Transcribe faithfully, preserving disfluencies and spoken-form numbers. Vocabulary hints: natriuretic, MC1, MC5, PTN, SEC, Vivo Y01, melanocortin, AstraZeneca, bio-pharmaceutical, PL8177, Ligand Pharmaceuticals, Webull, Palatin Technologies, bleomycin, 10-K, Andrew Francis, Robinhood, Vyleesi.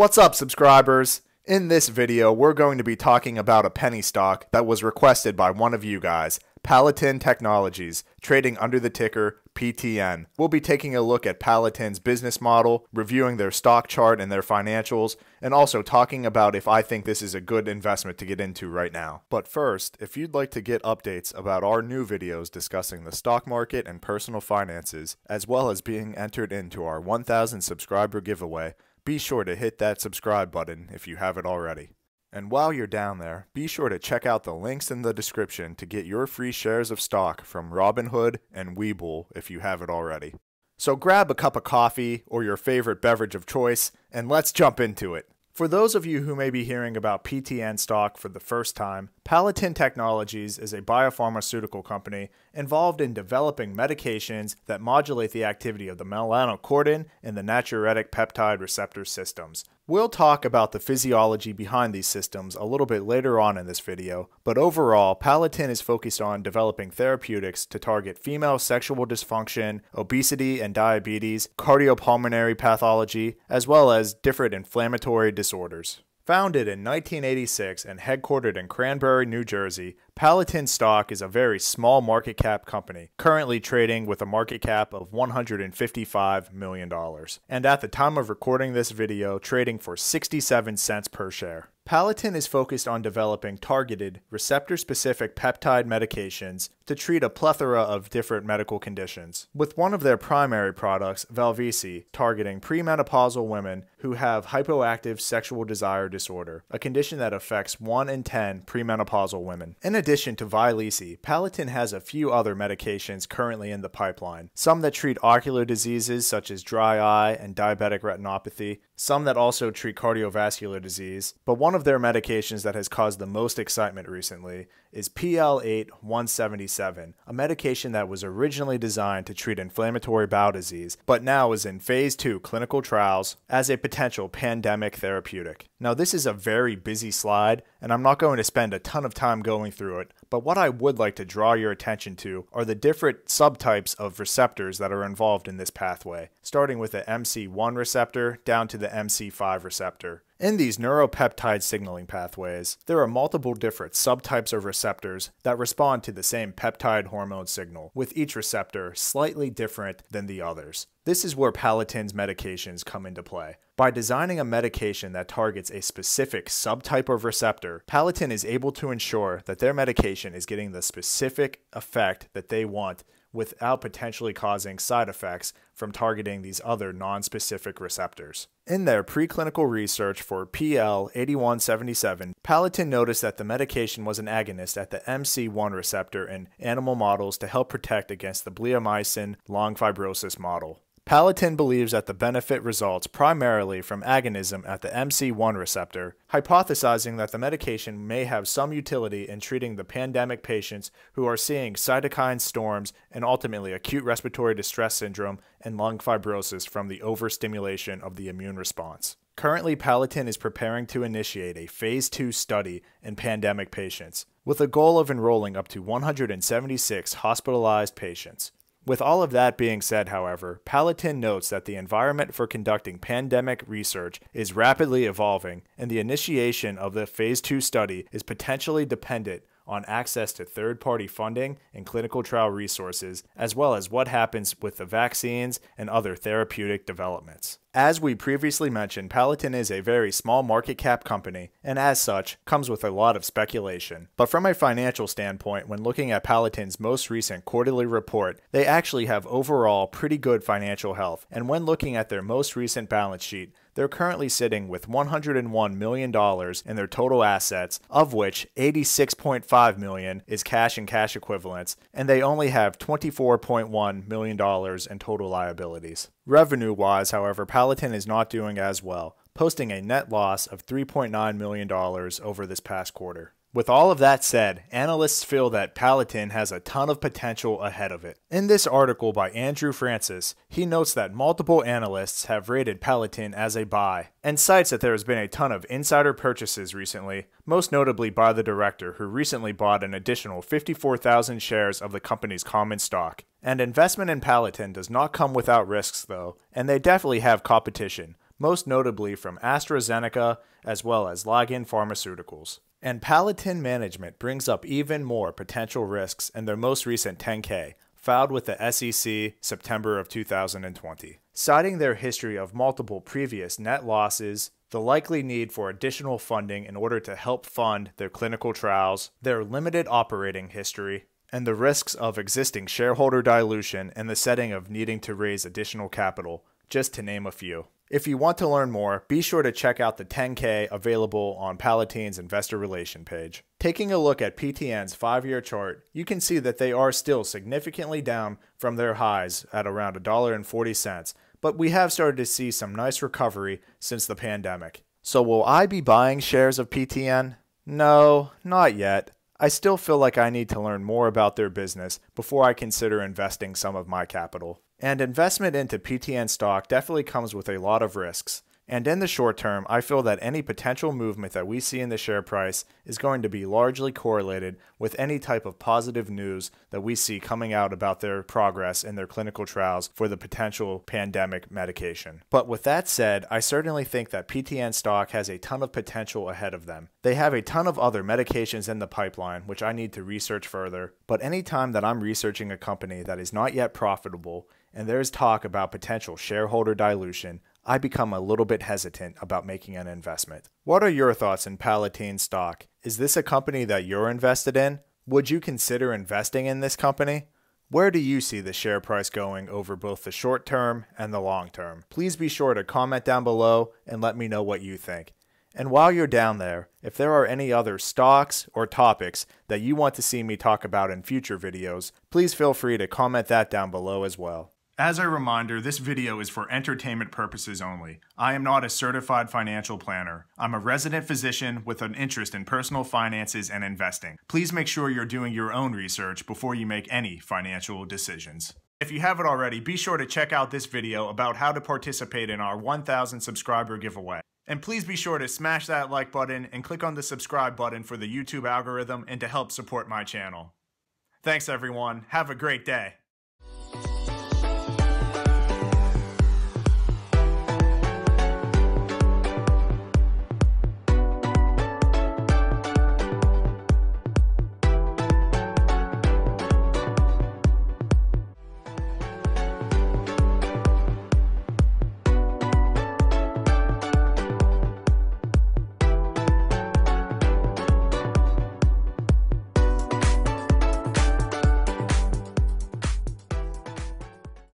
What's up, subscribers? In this video, we're going to be talking about a penny stock that was requested by one of you guys, Palatin Technologies, trading under the ticker P T N. We'll be taking a look at Palatin's business model, reviewing their stock chart and their financials, and also talking about if I think this is a good investment to get into right now. But first, if you'd like to get updates about our new videos discussing the stock market and personal finances, as well as being entered into our one thousand subscriber giveaway, be sure to hit that subscribe button if you haven't already. And while you're down there, be sure to check out the links in the description to get your free shares of stock from Robinhood and Webull if you haven't already. So grab a cup of coffee or your favorite beverage of choice and let's jump into it. For those of you who may be hearing about P T N stock for the first time, Palatin Technologies is a biopharmaceutical company involved in developing medications that modulate the activity of the melanocortin and the natriuretic peptide receptor systems. We'll talk about the physiology behind these systems a little bit later on in this video, but overall, Palatin is focused on developing therapeutics to target female sexual dysfunction, obesity and diabetes, cardiopulmonary pathology, as well as different inflammatory disorders. Founded in nineteen eighty-six and headquartered in Cranberry, New Jersey, Palatin stock is a very small market cap company, currently trading with a market cap of one hundred fifty-five million dollars, and at the time of recording this video, trading for sixty-seven cents per share. Palatin is focused on developing targeted, receptor-specific peptide medications to treat a plethora of different medical conditions, with one of their primary products, Vyleesi, targeting premenopausal women who have hypoactive sexual desire disorder, a condition that affects one in ten premenopausal women. In addition to Vyleesi, Palatin has a few other medications currently in the pipeline, some that treat ocular diseases such as dry eye and diabetic retinopathy, some that also treat cardiovascular disease, but one of their medications that has caused the most excitement recently is P L eight one seven seven, a medication that was originally designed to treat inflammatory bowel disease, but now is in phase two clinical trials as a potential pandemic therapeutic. Now, this is a very busy slide, and I'm not going to spend a ton of time going through it, but what I would like to draw your attention to are the different subtypes of receptors that are involved in this pathway, starting with the M C one receptor down to the M C five receptor. In these neuropeptide signaling pathways, there are multiple different subtypes of receptors that respond to the same peptide hormone signal, with each receptor slightly different than the others. This is where Palatin's medications come into play. By designing a medication that targets a specific subtype of receptor, Palatin is able to ensure that their medication is getting the specific effect that they want without potentially causing side effects from targeting these other non-specific receptors. In their preclinical research for P L eight one seven seven, Palatin noticed that the medication was an agonist at the M C one receptor in animal models to help protect against the bleomycin lung fibrosis model. Palatin believes that the benefit results primarily from agonism at the M C one receptor, hypothesizing that the medication may have some utility in treating the pandemic patients who are seeing cytokine storms and ultimately acute respiratory distress syndrome and lung fibrosis from the overstimulation of the immune response. Currently, Palatin is preparing to initiate a phase two study in pandemic patients, with a goal of enrolling up to one hundred seventy-six hospitalized patients. With all of that being said, however, Palatin notes that the environment for conducting pandemic research is rapidly evolving, and the initiation of the phase two study is potentially dependent on access to third-party funding and clinical trial resources, as well as what happens with the vaccines and other therapeutic developments. As we previously mentioned, Palatin is a very small market cap company, and as such, comes with a lot of speculation. But from a financial standpoint, when looking at Palatin's most recent quarterly report, they actually have overall pretty good financial health, and when looking at their most recent balance sheet, they're currently sitting with one hundred one million dollars in their total assets, of which eighty-six point five million dollars is cash and cash equivalents, and they only have twenty-four point one million dollars in total liabilities. Revenue-wise, however, Palatin is not doing as well, posting a net loss of three point nine million dollars over this past quarter. With all of that said, analysts feel that Palatin has a ton of potential ahead of it. In this article by Andrew Francis, he notes that multiple analysts have rated Palatin as a buy, and cites that there has been a ton of insider purchases recently, most notably by the director who recently bought an additional fifty-four thousand shares of the company's common stock. And investment in Palatin does not come without risks though, and they definitely have competition, most notably from AstraZeneca as well as Ligand Pharmaceuticals. And Palatin management brings up even more potential risks in their most recent ten K, filed with the S E C September of two thousand twenty. Citing their history of multiple previous net losses, the likely need for additional funding in order to help fund their clinical trials, their limited operating history, and the risks of existing shareholder dilution in the setting of needing to raise additional capital, just to name a few. If you want to learn more, be sure to check out the ten K available on Palatin's investor relation page. Taking a look at P T N's five-year chart, you can see that they are still significantly down from their highs at around one dollar and forty cents, but we have started to see some nice recovery since the pandemic. So will I be buying shares of P T N? No, not yet. I still feel like I need to learn more about their business before I consider investing some of my capital. And investment into P T N stock definitely comes with a lot of risks. And in the short term, I feel that any potential movement that we see in the share price is going to be largely correlated with any type of positive news that we see coming out about their progress in their clinical trials for the potential pandemic medication. But with that said, I certainly think that P T N stock has a ton of potential ahead of them. They have a ton of other medications in the pipeline, which I need to research further. But anytime that I'm researching a company that is not yet profitable, and there's talk about potential shareholder dilution, I become a little bit hesitant about making an investment. What are your thoughts in Palatin stock? Is this a company that you're invested in? Would you consider investing in this company? Where do you see the share price going over both the short term and the long term? Please be sure to comment down below and let me know what you think. And while you're down there, if there are any other stocks or topics that you want to see me talk about in future videos, please feel free to comment that down below as well. As a reminder, this video is for entertainment purposes only. I am not a certified financial planner. I'm a resident physician with an interest in personal finances and investing. Please make sure you're doing your own research before you make any financial decisions. If you haven't already, be sure to check out this video about how to participate in our one thousand subscriber giveaway. And please be sure to smash that like button and click on the subscribe button for the YouTube algorithm and to help support my channel. Thanks everyone. Have a great day.